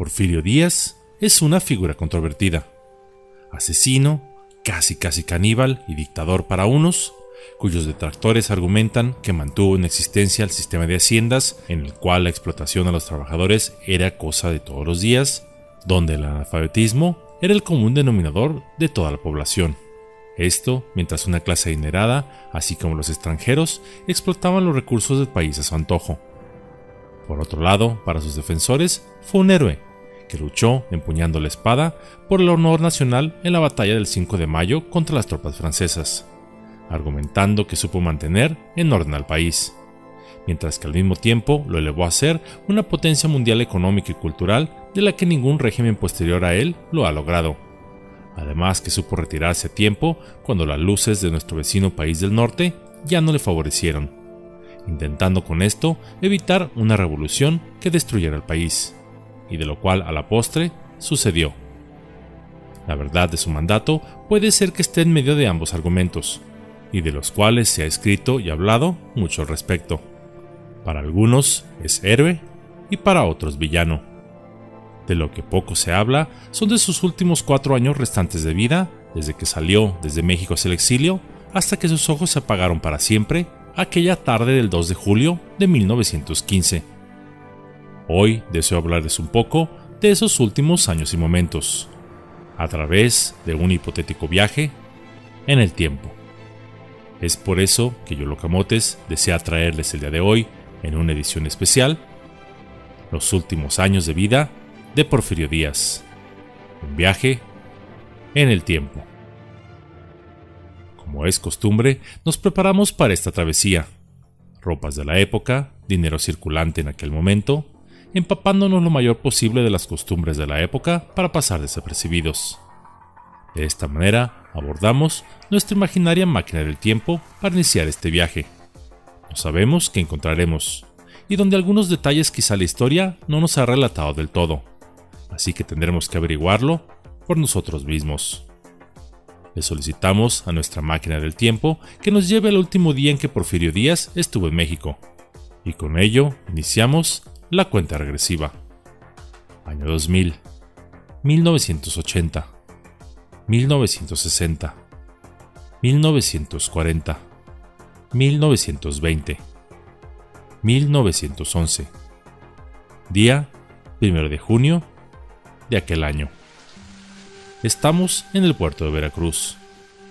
Porfirio Díaz es una figura controvertida. Asesino, casi caníbal y dictador para unos, cuyos detractores argumentan que mantuvo en existencia el sistema de haciendas en el cual la explotación a los trabajadores era cosa de todos los días, donde el analfabetismo era el común denominador de toda la población. Esto mientras una clase adinerada, así como los extranjeros, explotaban los recursos del país a su antojo. Por otro lado, para sus defensores, fue un héroe, que luchó empuñando la espada por el honor nacional en la batalla del 5 de mayo contra las tropas francesas, argumentando que supo mantener en orden al país, mientras que al mismo tiempo lo elevó a ser una potencia mundial económica y cultural de la que ningún régimen posterior a él lo ha logrado. Además que supo retirarse a tiempo cuando las luces de nuestro vecino país del norte ya no le favorecieron, intentando con esto evitar una revolución que destruyera el país, y de lo cual a la postre sucedió. La verdad de su mandato puede ser que esté en medio de ambos argumentos, y de los cuales se ha escrito y hablado mucho al respecto. Para algunos es héroe y para otros villano. De lo que poco se habla son de sus últimos 4 años restantes de vida, desde que salió desde México hacia el exilio, hasta que sus ojos se apagaron para siempre aquella tarde del 2 de julio de 1915. Hoy deseo hablarles un poco de esos últimos años y momentos, a través de un hipotético viaje en el tiempo. Es por eso que Yolo Camotes desea traerles el día de hoy, en una edición especial, los últimos años de vida de Porfirio Díaz. Un viaje en el tiempo. Como es costumbre, nos preparamos para esta travesía. Ropas de la época, dinero circulante en aquel momento, empapándonos lo mayor posible de las costumbres de la época para pasar desapercibidos. De esta manera, abordamos nuestra imaginaria máquina del tiempo para iniciar este viaje. No sabemos qué encontraremos, y donde algunos detalles quizá la historia no nos ha relatado del todo, así que tendremos que averiguarlo por nosotros mismos. Le solicitamos a nuestra máquina del tiempo que nos lleve al último día en que Porfirio Díaz estuvo en México, y con ello iniciamos la cuenta regresiva. Año 2000, 1980, 1960, 1940, 1920, 1911, día 1 de junio de aquel año. Estamos en el puerto de Veracruz,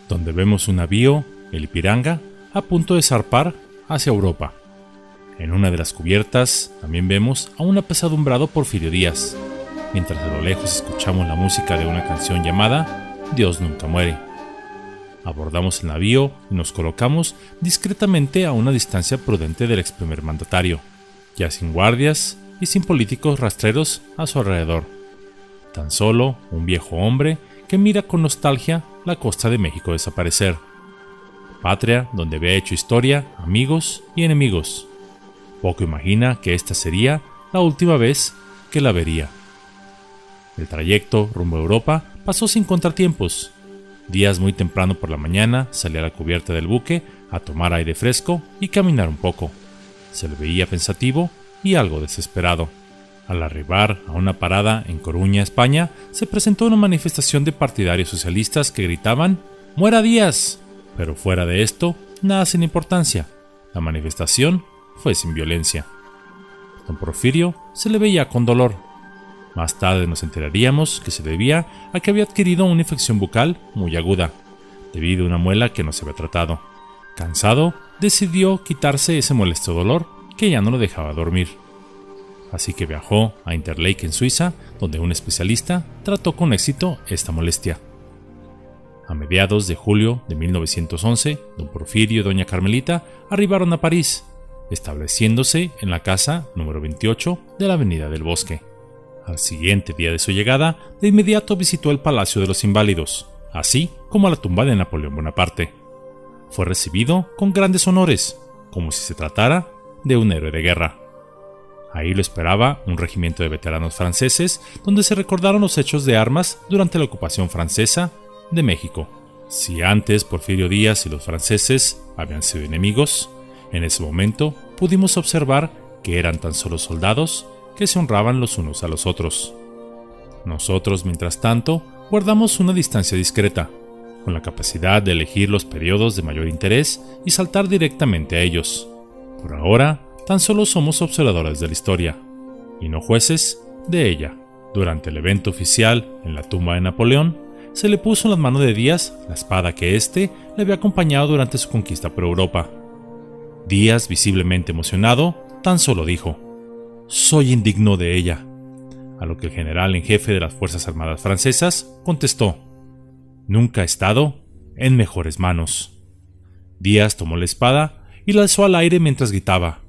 donde vemos un navío, el Ipiranga, a punto de zarpar hacia Europa. En una de las cubiertas también vemos a un apesadumbrado Porfirio Díaz, mientras a lo lejos escuchamos la música de una canción llamada Dios nunca muere. Abordamos el navío y nos colocamos discretamente a una distancia prudente del ex primer mandatario, ya sin guardias y sin políticos rastreros a su alrededor. Tan solo un viejo hombre que mira con nostalgia la costa de México desaparecer, patria donde había hecho historia, amigos y enemigos. Poco imagina que esta sería la última vez que la vería. El trayecto rumbo a Europa pasó sin contratiempos. Díaz muy temprano por la mañana salía a la cubierta del buque a tomar aire fresco y caminar un poco. Se le veía pensativo y algo desesperado. Al arribar a una parada en Coruña, España, se presentó una manifestación de partidarios socialistas que gritaban ¡Muera Díaz! Pero fuera de esto, nada sin importancia. La manifestación fue sin violencia. Don Porfirio se le veía con dolor. Más tarde nos enteraríamos que se debía a que había adquirido una infección bucal muy aguda, debido a una muela que no se había tratado. Cansado, decidió quitarse ese molesto dolor que ya no lo dejaba dormir. Así que viajó a Interlaken, Suiza, donde un especialista trató con éxito esta molestia. A mediados de julio de 1911, don Porfirio y doña Carmelita arribaron a París, estableciéndose en la casa número 28 de la Avenida del Bosque. Al siguiente día de su llegada, de inmediato visitó el Palacio de los Inválidos, así como a la tumba de Napoleón Bonaparte. Fue recibido con grandes honores, como si se tratara de un héroe de guerra. Ahí lo esperaba un regimiento de veteranos franceses, donde se recordaron los hechos de armas durante la ocupación francesa de México. Si antes Porfirio Díaz y los franceses habían sido enemigos, en ese momento pudimos observar que eran tan solo soldados que se honraban los unos a los otros, Nosotros, mientras tanto, guardamos una distancia discreta, con la capacidad de elegir los periodos de mayor interés y saltar directamente a ellos. Por ahora, tan solo somos observadores de la historia, y no jueces de ella. Durante el evento oficial en la tumba de Napoleón, se le puso en las manos de Díaz la espada que éste le había acompañado durante su conquista por Europa. Díaz, visiblemente emocionado, tan solo dijo: «Soy indigno de ella», a lo que el general en jefe de las Fuerzas Armadas Francesas contestó: «Nunca he estado en mejores manos». Díaz tomó la espada y la alzó al aire mientras gritaba: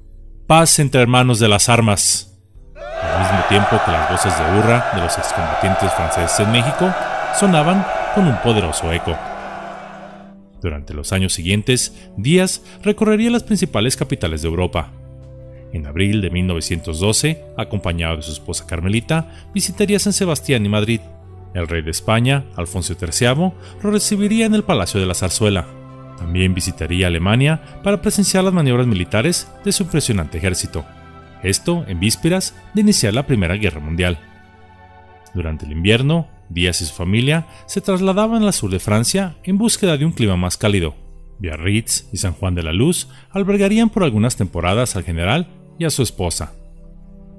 «Paz entre hermanos de las armas», al mismo tiempo que las voces de hurra de los excombatientes franceses en México sonaban con un poderoso eco. Durante los años siguientes, Díaz recorrería las principales capitales de Europa. En abril de 1912, acompañado de su esposa Carmelita, visitaría San Sebastián y Madrid. El rey de España, Alfonso III, lo recibiría en el Palacio de la Zarzuela. También visitaría Alemania para presenciar las maniobras militares de su impresionante ejército. Esto en vísperas de iniciar la Primera Guerra Mundial. Durante el invierno, Díaz y su familia se trasladaban al sur de Francia en búsqueda de un clima más cálido. Biarritz y San Juan de la Luz albergarían por algunas temporadas al general y a su esposa.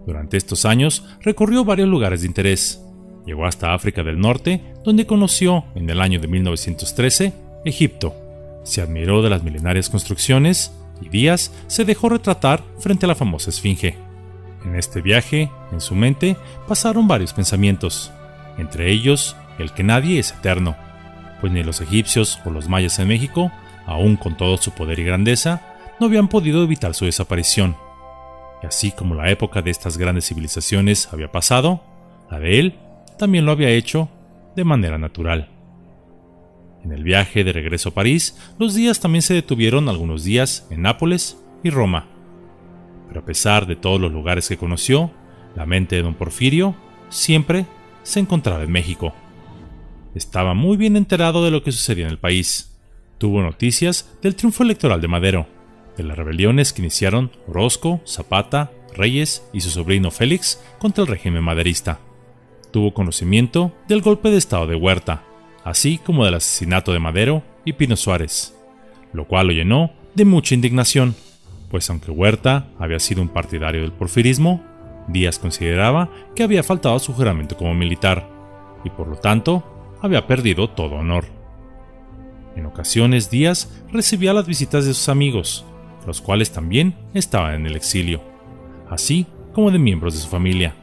Durante estos años recorrió varios lugares de interés. Llegó hasta África del Norte, donde conoció, en el año de 1913, Egipto. Se admiró de las milenarias construcciones y Díaz se dejó retratar frente a la famosa Esfinge. En este viaje, en su mente, pasaron varios pensamientos, entre ellos el que nadie es eterno, pues ni los egipcios o los mayas en México, aún con todo su poder y grandeza, no habían podido evitar su desaparición. Y así como la época de estas grandes civilizaciones había pasado, la de él también lo había hecho de manera natural. En el viaje de regreso a París, los Díaz también se detuvieron algunos días en Nápoles y Roma. Pero a pesar de todos los lugares que conoció, la mente de don Porfirio siempre se encontraba en México. Estaba muy bien enterado de lo que sucedía en el país. Tuvo noticias del triunfo electoral de Madero, de las rebeliones que iniciaron Orozco, Zapata, Reyes y su sobrino Félix contra el régimen maderista. Tuvo conocimiento del golpe de estado de Huerta, así como del asesinato de Madero y Pino Suárez, lo cual lo llenó de mucha indignación, pues aunque Huerta había sido un partidario del porfirismo, Díaz consideraba que había faltado a su juramento como militar, y por lo tanto, había perdido todo honor. En ocasiones Díaz recibía las visitas de sus amigos, los cuales también estaban en el exilio, así como de miembros de su familia.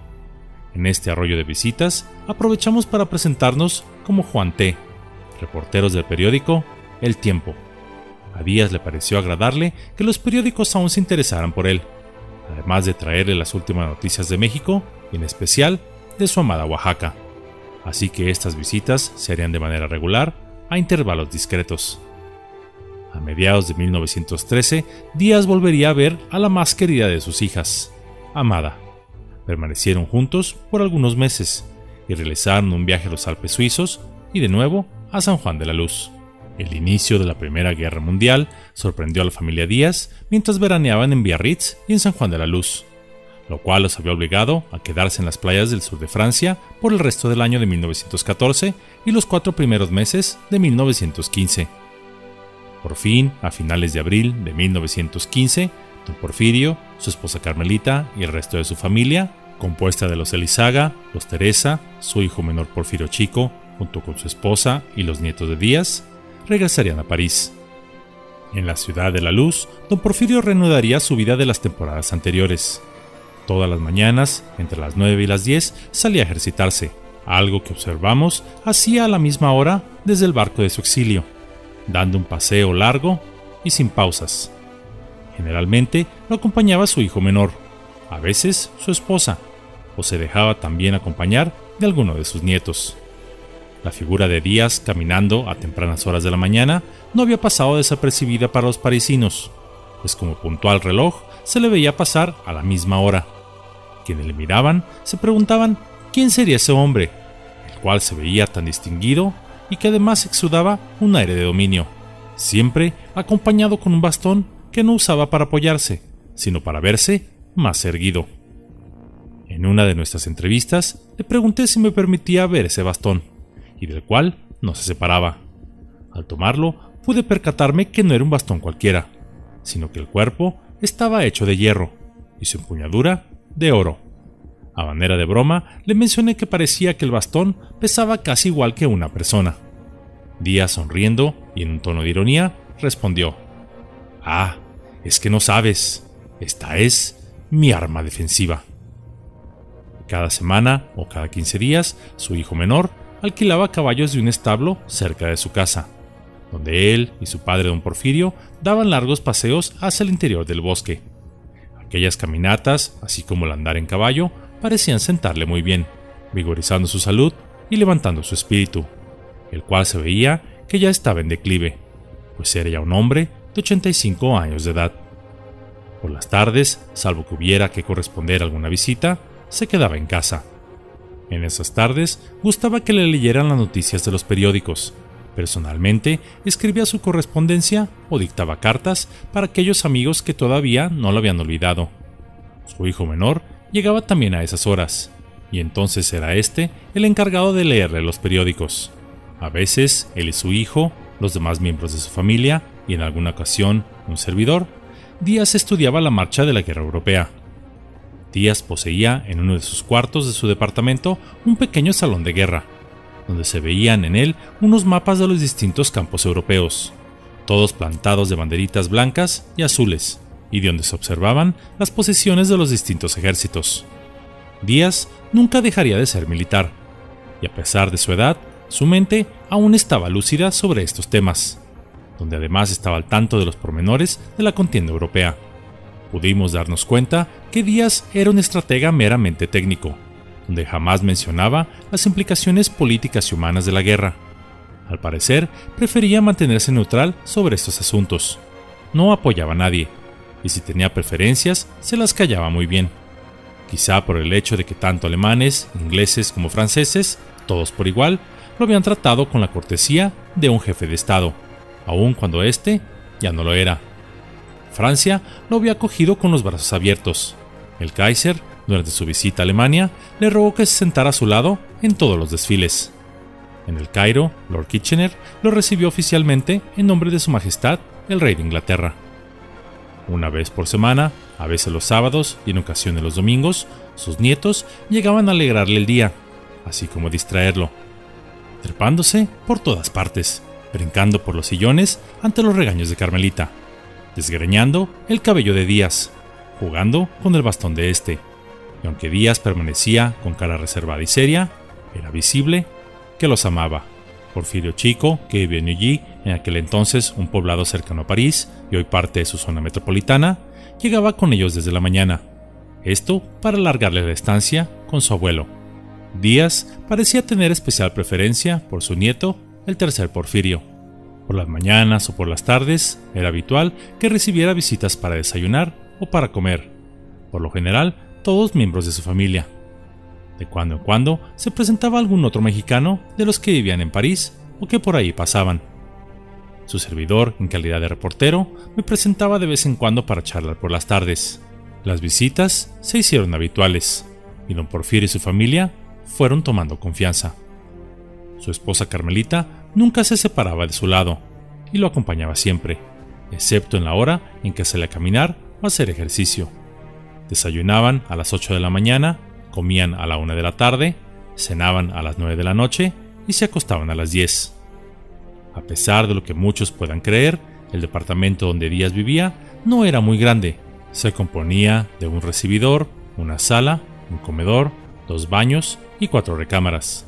En este arroyo de visitas, aprovechamos para presentarnos como Juan T., reporteros del periódico El Tiempo. A Díaz le pareció agradable que los periódicos aún se interesaran por él, además de traerle las últimas noticias de México y en especial de su amada Oaxaca. Así que estas visitas se harían de manera regular a intervalos discretos. A mediados de 1913, Díaz volvería a ver a la más querida de sus hijas, Amada. Permanecieron juntos por algunos meses y realizaron un viaje a los Alpes suizos y de nuevo a San Juan de la Luz. El inicio de la Primera Guerra Mundial sorprendió a la familia Díaz mientras veraneaban en Biarritz y en San Juan de la Luz, lo cual los había obligado a quedarse en las playas del sur de Francia por el resto del año de 1914 y los 4 primeros meses de 1915. Por fin, a finales de abril de 1915, don Porfirio, su esposa Carmelita y el resto de su familia, compuesta de los Elizaga, los Teresa, su hijo menor Porfirio Chico, junto con su esposa y los nietos de Díaz, regresarían a París. En la ciudad de la luz, don Porfirio reanudaría su vida de las temporadas anteriores. Todas las mañanas, entre las 9 y las 10, salía a ejercitarse, algo que observamos hacía a la misma hora desde el barco de su exilio, dando un paseo largo y sin pausas. Generalmente lo acompañaba su hijo menor, a veces su esposa, o se dejaba también acompañar de alguno de sus nietos. La figura de Díaz caminando a tempranas horas de la mañana no había pasado desapercibida para los parisinos, pues como puntual reloj se le veía pasar a la misma hora. Quienes le miraban se preguntaban quién sería ese hombre, el cual se veía tan distinguido y que además exudaba un aire de dominio, siempre acompañado con un bastón que no usaba para apoyarse, sino para verse más erguido. En una de nuestras entrevistas, le pregunté si me permitía ver ese bastón, y del cual no se separaba. Al tomarlo, pude percatarme que no era un bastón cualquiera, sino que el cuerpo estaba hecho de hierro, y su empuñadura de oro. A manera de broma, le mencioné que parecía que el bastón pesaba casi igual que una persona. Díaz, sonriendo y en un tono de ironía, respondió: «Ah, es que no sabes, esta es mi arma defensiva». Cada semana o cada 15 días, su hijo menor alquilaba caballos de un establo cerca de su casa, donde él y su padre don Porfirio daban largos paseos hacia el interior del bosque. Aquellas caminatas, así como el andar en caballo, parecían sentarle muy bien, vigorizando su salud y levantando su espíritu, el cual se veía que ya estaba en declive, pues era ya un hombre de 85 años de edad. Por las tardes, salvo que hubiera que corresponder a alguna visita, se quedaba en casa. En esas tardes gustaba que le leyeran las noticias de los periódicos. Personalmente escribía su correspondencia o dictaba cartas para aquellos amigos que todavía no lo habían olvidado. Su hijo menor llegaba también a esas horas, y entonces era este el encargado de leerle los periódicos. A veces él y su hijo, los demás miembros de su familia y en alguna ocasión un servidor. Díaz estudiaba la marcha de la guerra europea. Díaz poseía en uno de sus cuartos de su departamento un pequeño salón de guerra, donde se veían en él unos mapas de los distintos campos europeos, todos plantados de banderitas blancas y azules, y de donde se observaban las posiciones de los distintos ejércitos. Díaz nunca dejaría de ser militar, y a pesar de su edad, su mente aún estaba lúcida sobre estos temas, donde además estaba al tanto de los pormenores de la contienda europea. Pudimos darnos cuenta que Díaz era un estratega meramente técnico, donde jamás mencionaba las implicaciones políticas y humanas de la guerra. Al parecer, prefería mantenerse neutral sobre estos asuntos. No apoyaba a nadie, y si tenía preferencias, se las callaba muy bien. Quizá por el hecho de que tanto alemanes, ingleses como franceses, todos por igual, lo habían tratado con la cortesía de un jefe de Estado, aun cuando éste ya no lo era. Francia lo había acogido con los brazos abiertos. El Kaiser, durante su visita a Alemania, le rogó que se sentara a su lado en todos los desfiles. En el Cairo, Lord Kitchener lo recibió oficialmente en nombre de Su Majestad el Rey de Inglaterra. Una vez por semana, a veces los sábados y en ocasiones los domingos, sus nietos llegaban a alegrarle el día, así como distraerlo, trepándose por todas partes, brincando por los sillones ante los regaños de Carmelita, desgreñando el cabello de Díaz, jugando con el bastón de este, y aunque Díaz permanecía con cara reservada y seria, era visible que los amaba. Porfirio Chico, que vivía en Neuilly, en aquel entonces un poblado cercano a París y hoy parte de su zona metropolitana, llegaba con ellos desde la mañana, esto para alargarle la estancia con su abuelo. Díaz parecía tener especial preferencia por su nieto, el tercer Porfirio. Por las mañanas o por las tardes, era habitual que recibiera visitas para desayunar o para comer, por lo general todos miembros de su familia. De cuando en cuando se presentaba algún otro mexicano de los que vivían en París o que por ahí pasaban. Su servidor, en calidad de reportero, me presentaba de vez en cuando para charlar por las tardes. Las visitas se hicieron habituales, y don Porfirio y su familia fueron tomando confianza. Su esposa Carmelita nunca se separaba de su lado y lo acompañaba siempre, excepto en la hora en que salía a caminar o hacer ejercicio. Desayunaban a las 8 de la mañana, comían a la 1 de la tarde, cenaban a las 9 de la noche y se acostaban a las 10. A pesar de lo que muchos puedan creer, el departamento donde Díaz vivía no era muy grande. Se componía de un recibidor, una sala, un comedor, 2 baños y 4 recámaras.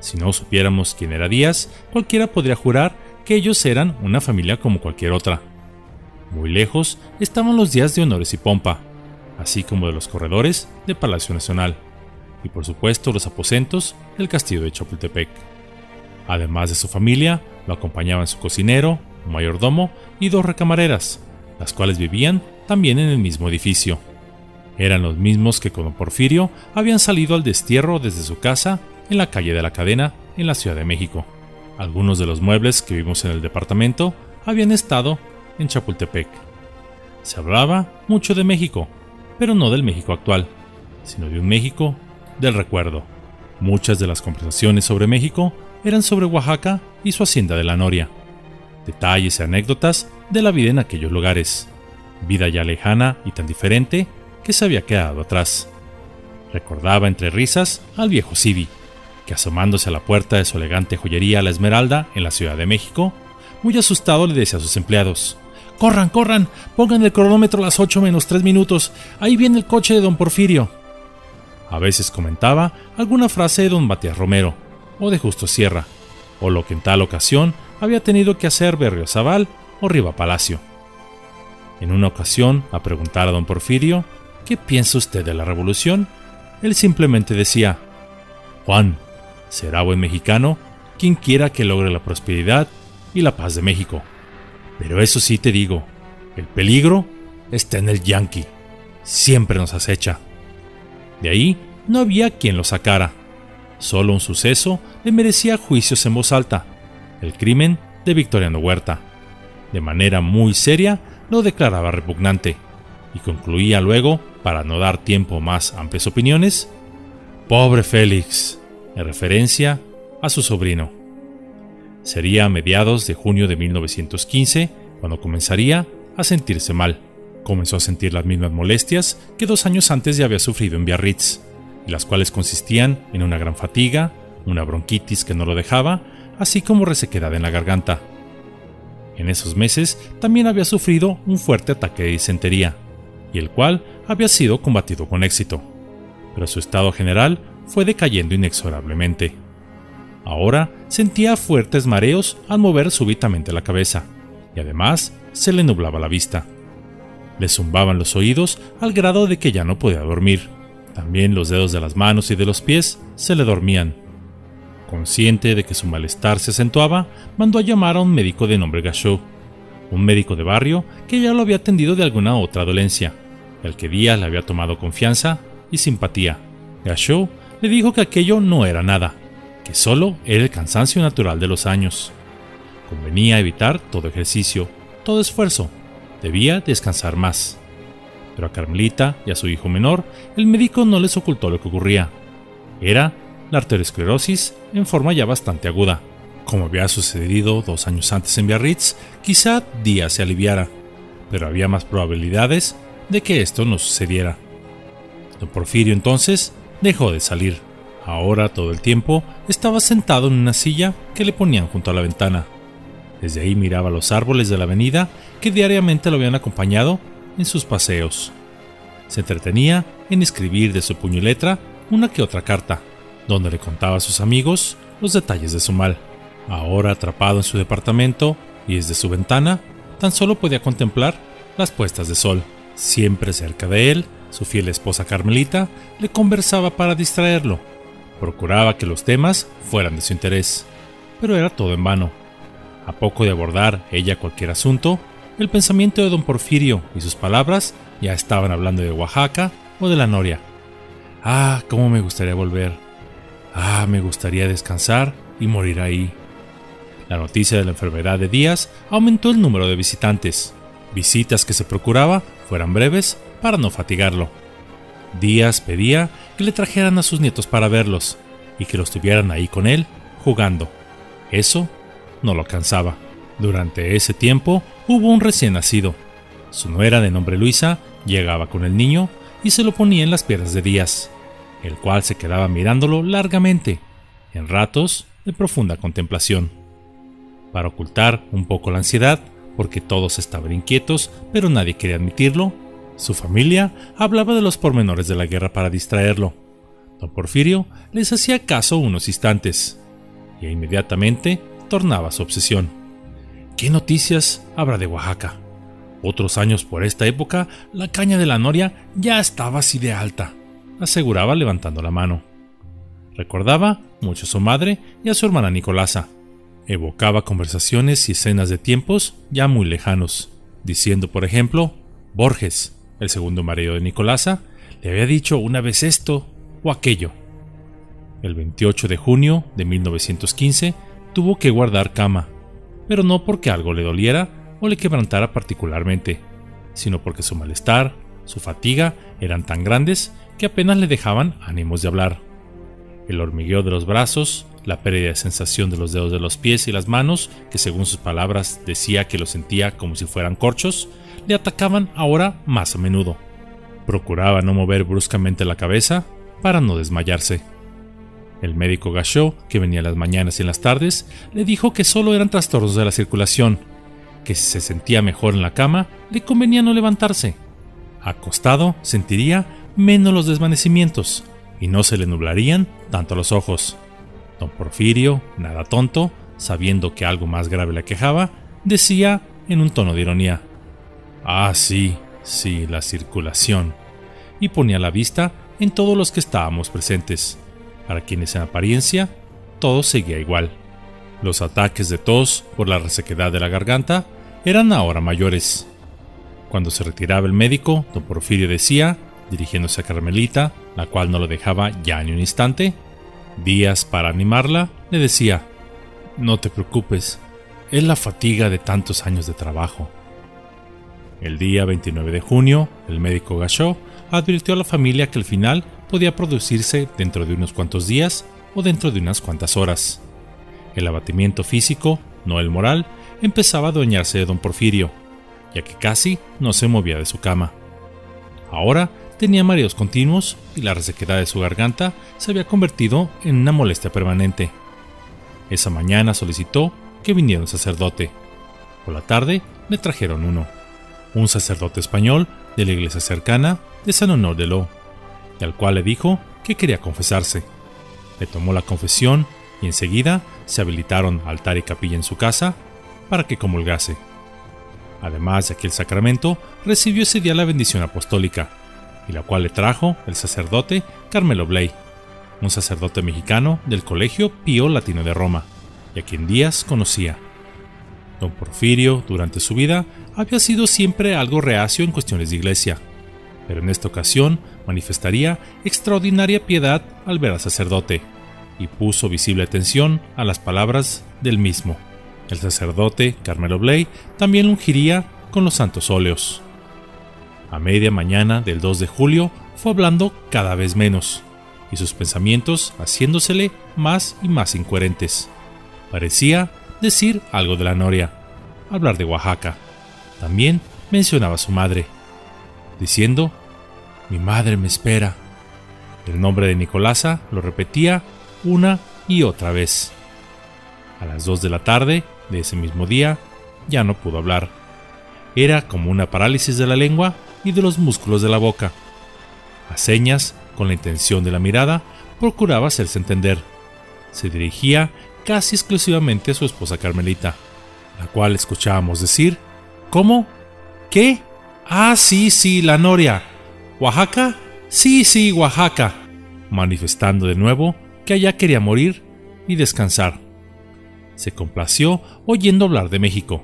Si no supiéramos quién era Díaz, cualquiera podría jurar que ellos eran una familia como cualquier otra. Muy lejos estaban los días de honores y pompa, así como de los corredores de Palacio Nacional, y por supuesto los aposentos del castillo de Chapultepec. Además de su familia, lo acompañaban su cocinero, un mayordomo y 2 recamareras, las cuales vivían también en el mismo edificio. Eran los mismos que con don Porfirio habían salido al destierro desde su casa en la calle de la Cadena, en la Ciudad de México. Algunos de los muebles que vimos en el departamento habían estado en Chapultepec. Se hablaba mucho de México, pero no del México actual, sino de un México del recuerdo. Muchas de las conversaciones sobre México eran sobre Oaxaca y su hacienda de La Noria. Detalles y anécdotas de la vida en aquellos lugares. Vida ya lejana y tan diferente que se había quedado atrás. Recordaba entre risas al viejo Cibi, que asomándose a la puerta de su elegante joyería La Esmeralda en la Ciudad de México, muy asustado le decía a sus empleados: «¡Corran, corran! ¡Pongan el cronómetro a las 8:03! ¡Ahí viene el coche de don Porfirio!». A veces comentaba alguna frase de don Matías Romero, o de Justo Sierra, o lo que en tal ocasión había tenido que hacer Berriozábal o Riva Palacio. En una ocasión, a preguntar a don Porfirio: «¿Qué piensa usted de la revolución?», él simplemente decía: «Juan, será buen mexicano quien quiera que logre la prosperidad y la paz de México. Pero eso sí te digo, el peligro está en el yanqui. Siempre nos acecha». De ahí no había quien lo sacara. Solo un suceso le merecía juicios en voz alta: el crimen de Victoriano Huerta. De manera muy seria lo declaraba repugnante, y concluía luego, para no dar tiempo más a amplias opiniones: «Pobre Félix», en referencia a su sobrino. Sería a mediados de junio de 1915 cuando comenzaría a sentirse mal. Comenzó a sentir las mismas molestias que 2 años antes ya había sufrido en Biarritz, y las cuales consistían en una gran fatiga, una bronquitis que no lo dejaba, así como resequedad en la garganta. En esos meses también había sufrido un fuerte ataque de disentería, y el cual había sido combatido con éxito, pero su estado general fue decayendo inexorablemente. Ahora sentía fuertes mareos al mover súbitamente la cabeza, y además se le nublaba la vista. Le zumbaban los oídos al grado de que ya no podía dormir. También los dedos de las manos y de los pies se le dormían. Consciente de que su malestar se acentuaba, mandó a llamar a un médico de nombre Gaschaud, un médico de barrio que ya lo había atendido de alguna otra dolencia, al que Díaz le había tomado confianza y simpatía. Gaschaud le dijo que aquello no era nada, que solo era el cansancio natural de los años. Convenía evitar todo ejercicio, todo esfuerzo, debía descansar más. Pero a Carmelita y a su hijo menor, el médico no les ocultó lo que ocurría. Era la arteriosclerosis en forma ya bastante aguda. Como había sucedido 2 años antes en Biarritz, quizá Díaz se aliviara, pero había más probabilidades de que esto no sucediera. Don Porfirio entonces dejó de salir. Ahora todo el tiempo estaba sentado en una silla que le ponían junto a la ventana. Desde ahí miraba los árboles de la avenida que diariamente lo habían acompañado en sus paseos. Se entretenía en escribir de su puño y letra una que otra carta, donde le contaba a sus amigos los detalles de su mal. Ahora atrapado en su departamento y desde su ventana, tan solo podía contemplar las puestas de sol. Siempre cerca de él, su fiel esposa Carmelita le conversaba para distraerlo. Procuraba que los temas fueran de su interés, pero era todo en vano. A poco de abordar ella cualquier asunto, el pensamiento de don Porfirio y sus palabras ya estaban hablando de Oaxaca o de La Noria. «Ah, cómo me gustaría volver. Ah, me gustaría descansar y morir ahí». La noticia de la enfermedad de Díaz aumentó el número de visitantes, visitas que se procuraba fueran breves para no fatigarlo. Díaz pedía que le trajeran a sus nietos para verlos y que los tuvieran ahí con él, jugando. Eso no lo cansaba. Durante ese tiempo hubo un recién nacido. Su nuera de nombre Luisa llegaba con el niño y se lo ponía en las piernas de Díaz, el cual se quedaba mirándolo largamente, en ratos de profunda contemplación. Para ocultar un poco la ansiedad, porque todos estaban inquietos, pero nadie quería admitirlo, su familia hablaba de los pormenores de la guerra para distraerlo. Don Porfirio les hacía caso unos instantes, y inmediatamente tornaba su obsesión. «¿Qué noticias habrá de Oaxaca? Otros años por esta época, la caña de La Noria ya estaba así de alta», aseguraba levantando la mano. Recordaba mucho a su madre y a su hermana Nicolasa. Evocaba conversaciones y escenas de tiempos ya muy lejanos, diciendo, por ejemplo, Borges, el segundo marido de Nicolasa, le había dicho una vez esto o aquello. El 28 de junio de 1915 tuvo que guardar cama, pero no porque algo le doliera o le quebrantara particularmente, sino porque su malestar, su fatiga eran tan grandes que apenas le dejaban ánimos de hablar. El hormigueo de los brazos, la pérdida de sensación de los dedos de los pies y las manos, que según sus palabras decía que lo sentía como si fueran corchos, le atacaban ahora más a menudo. Procuraba no mover bruscamente la cabeza para no desmayarse. El médico Gaschaud, que venía las mañanas y en las tardes, le dijo que solo eran trastornos de la circulación, que si se sentía mejor en la cama, le convenía no levantarse. Acostado, sentiría menos los desvanecimientos y no se le nublarían tanto los ojos. Don Porfirio, nada tonto, sabiendo que algo más grave le aquejaba, decía en un tono de ironía: «Ah, sí, la circulación», y ponía la vista en todos los que estábamos presentes, para quienes en apariencia todo seguía igual. Los ataques de tos por la resequedad de la garganta eran ahora mayores. Cuando se retiraba el médico, don Porfirio decía, dirigiéndose a Carmelita, la cual no lo dejaba ya ni un instante, Díaz, para animarla, le decía: «No te preocupes, es la fatiga de tantos años de trabajo». El día 29 de junio, el médico Gaschaud advirtió a la familia que el final podía producirse dentro de unos cuantos días o dentro de unas cuantas horas. El abatimiento físico, no el moral, empezaba a adueñarse de don Porfirio, ya que casi no se movía de su cama. Ahora tenía mareos continuos y la resequedad de su garganta se había convertido en una molestia permanente. Esa mañana solicitó que viniera un sacerdote. Por la tarde le trajeron uno, un sacerdote español de la iglesia cercana de San Honor de Ló, y al cual le dijo que quería confesarse. Le tomó la confesión y enseguida se habilitaron altar y capilla en su casa para que comulgase. Además de aquel sacramento, recibió ese día la bendición apostólica, y la cual le trajo el sacerdote Carmelo Bley, un sacerdote mexicano del Colegio Pío Latino de Roma, y a quien Díaz conocía. Don Porfirio, durante su vida, había sido siempre algo reacio en cuestiones de iglesia, pero en esta ocasión manifestaría extraordinaria piedad al ver al sacerdote, y puso visible atención a las palabras del mismo. El sacerdote Carmelo Bley también lo ungiría con los santos óleos. A media mañana del 2 de julio fue hablando cada vez menos, y sus pensamientos haciéndosele más y más incoherentes. Parecía decir algo de la Noria, hablar de Oaxaca. También mencionaba a su madre, diciendo: «Mi madre me espera». El nombre de Nicolasa lo repetía una y otra vez. A las 2 de la tarde de ese mismo día ya no pudo hablar. Era como una parálisis de la lengua y de los músculos de la boca. A señas, con la intención de la mirada, procuraba hacerse entender. Se dirigía casi exclusivamente a su esposa Carmelita, la cual escuchábamos decir: «¿Cómo? ¿Qué? Ah, sí, la Noria. ¿Oaxaca? Sí, Oaxaca», manifestando de nuevo que allá quería morir y descansar. Se complació oyendo hablar de México.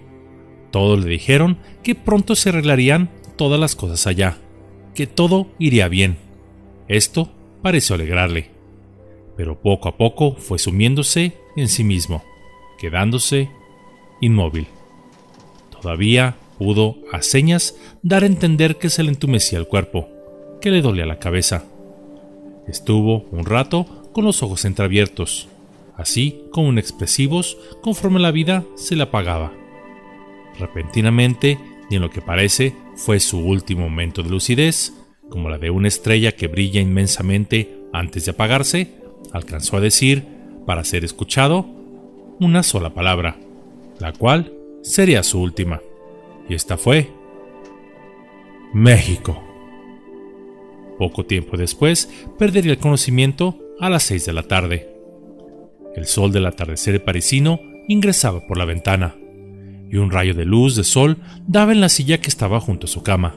Todos le dijeron que pronto se arreglarían todas las cosas allá, que todo iría bien. Esto pareció alegrarle, pero poco a poco fue sumiéndose en sí mismo, quedándose inmóvil. Todavía pudo, a señas, dar a entender que se le entumecía el cuerpo, que le dolía la cabeza. Estuvo un rato con los ojos entreabiertos, así como inexpresivos conforme la vida se le apagaba. Repentinamente, y en lo que parece fue su último momento de lucidez, como la de una estrella que brilla inmensamente antes de apagarse, alcanzó a decir, para ser escuchado, una sola palabra, la cual sería su última, y esta fue: «México». Poco tiempo después perdería el conocimiento a las 6 de la tarde. El sol del atardecer parisino ingresaba por la ventana, y un rayo de luz de sol daba en la silla que estaba junto a su cama,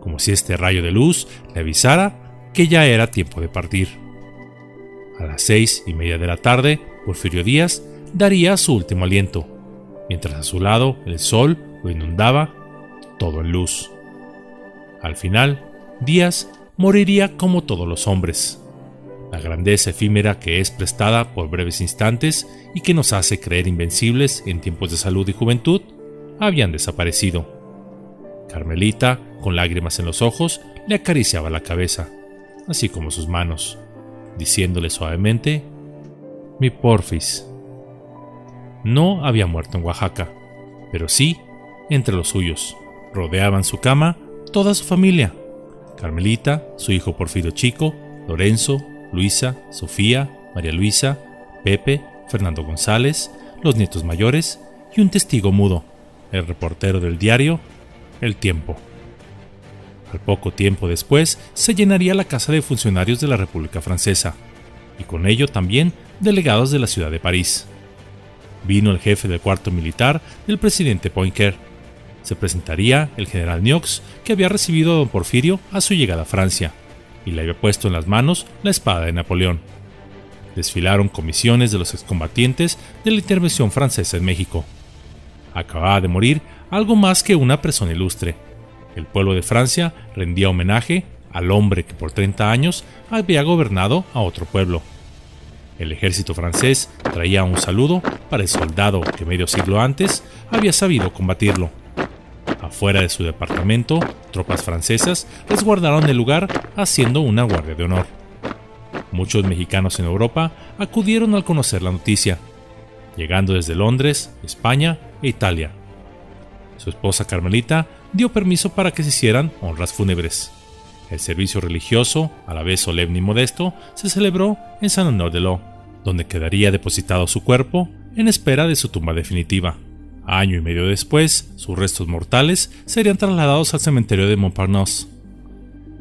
como si este rayo de luz le avisara que ya era tiempo de partir. A las 6:30 de la tarde, Porfirio Díaz daría su último aliento, mientras a su lado el sol lo inundaba todo en luz. Al final, Díaz moriría como todos los hombres. La grandeza efímera que es prestada por breves instantes y que nos hace creer invencibles en tiempos de salud y juventud, habían desaparecido. Carmelita, con lágrimas en los ojos, le acariciaba la cabeza, así como sus manos, diciéndole suavemente: «Mi Porfis». No había muerto en Oaxaca, pero sí entre los suyos. Rodeaban su cama toda su familia: Carmelita, su hijo Porfirio Chico, Lorenzo, Luisa, Sofía, María Luisa, Pepe, Fernando González, los nietos mayores y un testigo mudo, el reportero del diario El Tiempo. Al poco tiempo después se llenaría la casa de funcionarios de la República Francesa, y con ello también delegados de la ciudad de París. Vino el jefe del cuarto militar del presidente Poincaré. Se presentaría el general Niox, que había recibido a don Porfirio a su llegada a Francia y le había puesto en las manos la espada de Napoleón. Desfilaron comisiones de los excombatientes de la intervención francesa en México. Acababa de morir algo más que una persona ilustre. El pueblo de Francia rendía homenaje al hombre que por 30 años había gobernado a otro pueblo. El ejército francés traía un saludo para el soldado que medio siglo antes había sabido combatirlo. Afuera de su departamento, tropas francesas resguardaron el lugar haciendo una guardia de honor. Muchos mexicanos en Europa acudieron al conocer la noticia, llegando desde Londres, España e Italia. Su esposa Carmelita dio permiso para que se hicieran honras fúnebres. El servicio religioso, a la vez solemne y modesto, se celebró en Saint-Honor-de-Loo, donde quedaría depositado su cuerpo en espera de su tumba definitiva. Año y medio después, sus restos mortales serían trasladados al cementerio de Montparnasse.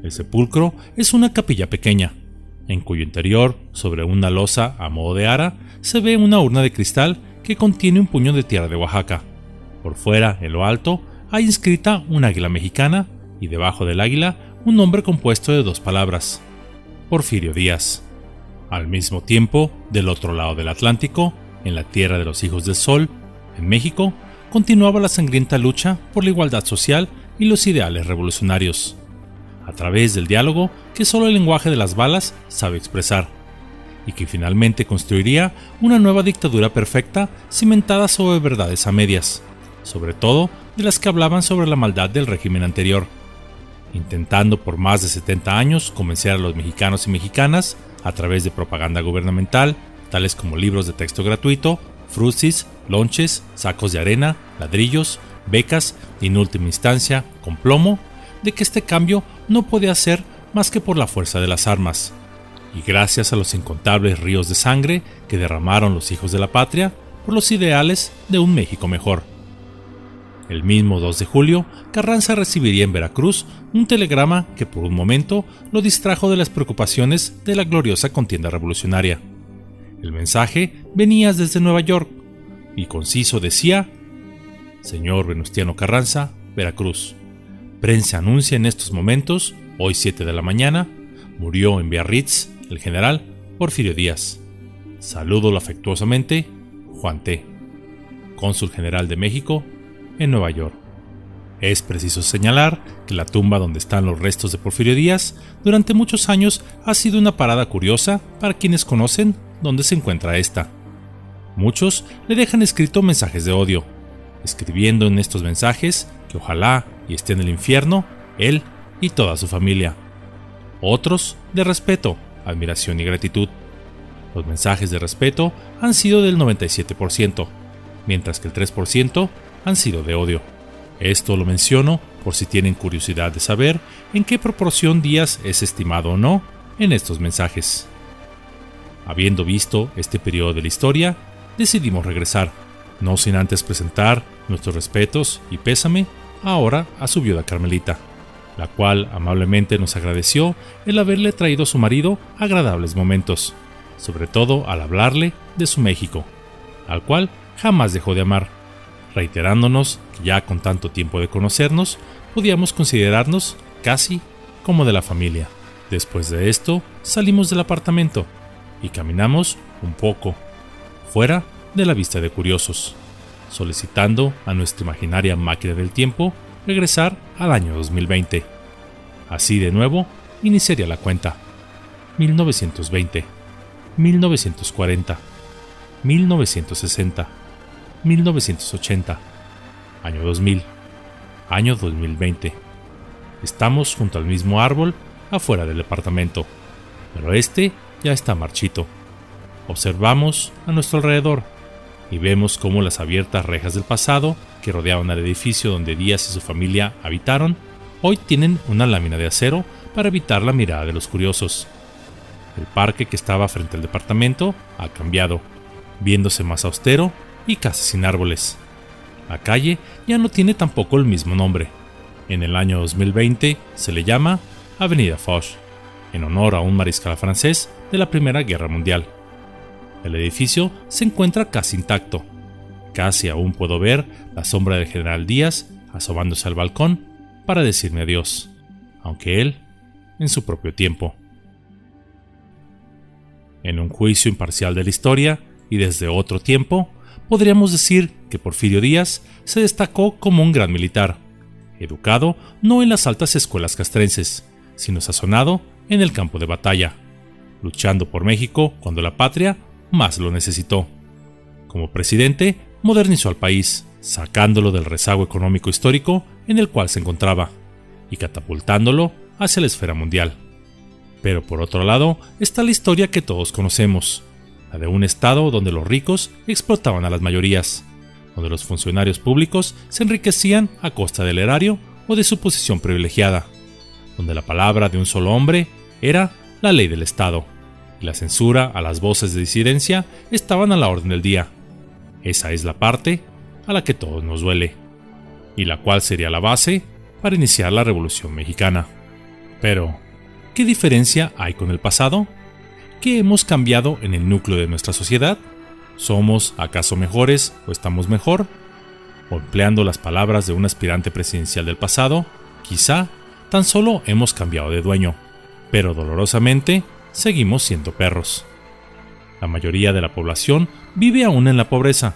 El sepulcro es una capilla pequeña, en cuyo interior, sobre una losa a modo de ara, se ve una urna de cristal que contiene un puño de tierra de Oaxaca. Por fuera, en lo alto, hay inscrita un águila mexicana y debajo del águila un nombre compuesto de dos palabras: Porfirio Díaz. Al mismo tiempo, del otro lado del Atlántico, en la tierra de los hijos del sol, en México, continuaba la sangrienta lucha por la igualdad social y los ideales revolucionarios, a través del diálogo que solo el lenguaje de las balas sabe expresar, y que finalmente construiría una nueva dictadura perfecta cimentada sobre verdades a medias, sobre todo de las que hablaban sobre la maldad del régimen anterior, intentando por más de 70 años convencer a los mexicanos y mexicanas a través de propaganda gubernamental, tales como libros de texto gratuito, frutis, lonches, sacos de arena, ladrillos, becas y en última instancia, con plomo, de que este cambio no podía ser más que por la fuerza de las armas. Y gracias a los incontables ríos de sangre que derramaron los hijos de la patria por los ideales de un México mejor. El mismo 2 de julio, Carranza recibiría en Veracruz un telegrama que por un momento lo distrajo de las preocupaciones de la gloriosa contienda revolucionaria. El mensaje venía desde Nueva York y conciso decía: «Señor Venustiano Carranza, Veracruz. Prensa anuncia en estos momentos, hoy 7 de la mañana, murió en Biarritz el general Porfirio Díaz. Salúdolo afectuosamente, Juan T., cónsul general de México en Nueva York». Es preciso señalar que la tumba donde están los restos de Porfirio Díaz durante muchos años ha sido una parada curiosa para quienes conocen dónde se encuentra esta. Muchos le dejan escrito mensajes de odio, escribiendo en estos mensajes que ojalá y esté en el infierno él y toda su familia. Otros de respeto, admiración y gratitud. Los mensajes de respeto han sido del 97%, mientras que el 3% han sido de odio. Esto lo menciono por si tienen curiosidad de saber en qué proporción Díaz es estimado o no en estos mensajes. Habiendo visto este periodo de la historia, decidimos regresar, no sin antes presentar nuestros respetos y pésame ahora a su viuda Carmelita, la cual amablemente nos agradeció el haberle traído a su marido agradables momentos, sobre todo al hablarle de su México, al cual jamás dejó de amar, reiterándonos que ya con tanto tiempo de conocernos, podíamos considerarnos casi como de la familia. Después de esto, salimos del apartamento y caminamos un poco, fuera de la vista de curiosos, solicitando a nuestra imaginaria máquina del tiempo regresar al año 2020. Así de nuevo iniciaría la cuenta: 1920, 1940, 1960, 1980, año 2000, año 2020. Estamos junto al mismo árbol afuera del departamento, pero este ya está marchito. Observamos a nuestro alrededor y vemos cómo las abiertas rejas del pasado que rodeaban al edificio donde Díaz y su familia habitaron, hoy tienen una lámina de acero para evitar la mirada de los curiosos. El parque que estaba frente al departamento ha cambiado, viéndose más austero y casi sin árboles. La calle ya no tiene tampoco el mismo nombre. En el año 2020 se le llama Avenida Foch, en honor a un mariscal francés de la Primera Guerra Mundial. El edificio se encuentra casi intacto. Casi aún puedo ver la sombra del general Díaz asomándose al balcón para decirme adiós, aunque él en su propio tiempo. En un juicio imparcial de la historia y desde otro tiempo, podríamos decir que Porfirio Díaz se destacó como un gran militar, educado no en las altas escuelas castrenses, sino sazonado en el campo de batalla, luchando por México cuando la patria más lo necesitó. Como presidente, modernizó al país, sacándolo del rezago económico histórico en el cual se encontraba y catapultándolo hacia la esfera mundial. Pero por otro lado está la historia que todos conocemos, la de un estado donde los ricos explotaban a las mayorías, donde los funcionarios públicos se enriquecían a costa del erario o de su posición privilegiada, donde la palabra de un solo hombre era la ley del estado, y la censura a las voces de disidencia estaban a la orden del día. Esa es la parte a la que todos nos duele, y la cual sería la base para iniciar la Revolución Mexicana. Pero, ¿qué diferencia hay con el pasado? ¿Qué hemos cambiado en el núcleo de nuestra sociedad? ¿Somos acaso mejores o estamos mejor? O empleando las palabras de un aspirante presidencial del pasado, quizá tan solo hemos cambiado de dueño, pero dolorosamente seguimos siendo perros. La mayoría de la población vive aún en la pobreza.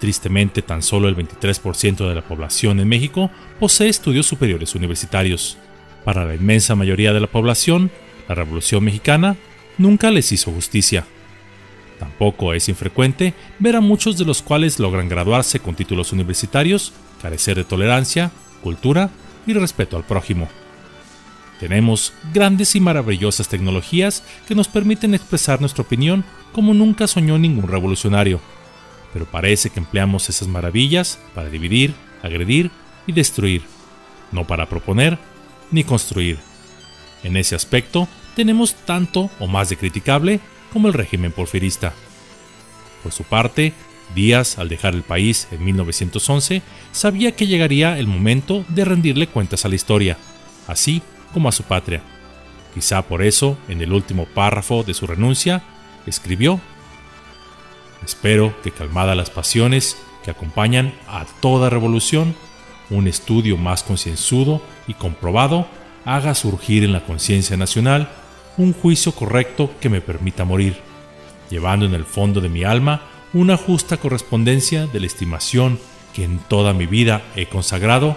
Tristemente, tan solo el 23% de la población en México posee estudios superiores universitarios. Para la inmensa mayoría de la población, la Revolución Mexicana nunca les hizo justicia. Tampoco es infrecuente ver a muchos de los cuales logran graduarse con títulos universitarios carecer de tolerancia, cultura y respeto al prójimo. Tenemos grandes y maravillosas tecnologías que nos permiten expresar nuestra opinión como nunca soñó ningún revolucionario, pero parece que empleamos esas maravillas para dividir, agredir y destruir, no para proponer ni construir. En ese aspecto, tenemos tanto o más de criticable como el régimen porfirista. Por su parte, Díaz, al dejar el país en 1911, sabía que llegaría el momento de rendirle cuentas a la historia, así como a su patria. Quizá por eso, en el último párrafo de su renuncia, escribió: "Espero que, calmadas las pasiones que acompañan a toda revolución, un estudio más concienzudo y comprobado haga surgir en la conciencia nacional un juicio correcto que me permita morir, llevando en el fondo de mi alma una justa correspondencia de la estimación que en toda mi vida he consagrado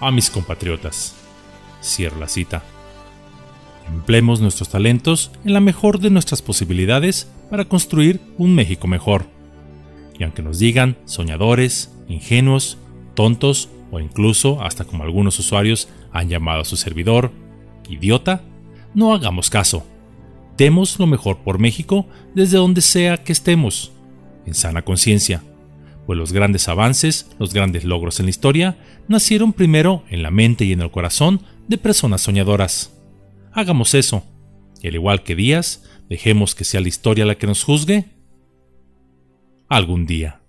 a mis compatriotas". Cierra la cita. Empleemos nuestros talentos en la mejor de nuestras posibilidades para construir un México mejor. Y aunque nos digan soñadores, ingenuos, tontos o incluso, hasta como algunos usuarios han llamado a su servidor, idiota, no hagamos caso. Demos lo mejor por México desde donde sea que estemos, en sana conciencia, pues los grandes avances, los grandes logros en la historia, nacieron primero en la mente y en el corazón de personas soñadoras. Hagamos eso, y al igual que Díaz, dejemos que sea la historia la que nos juzgue algún día.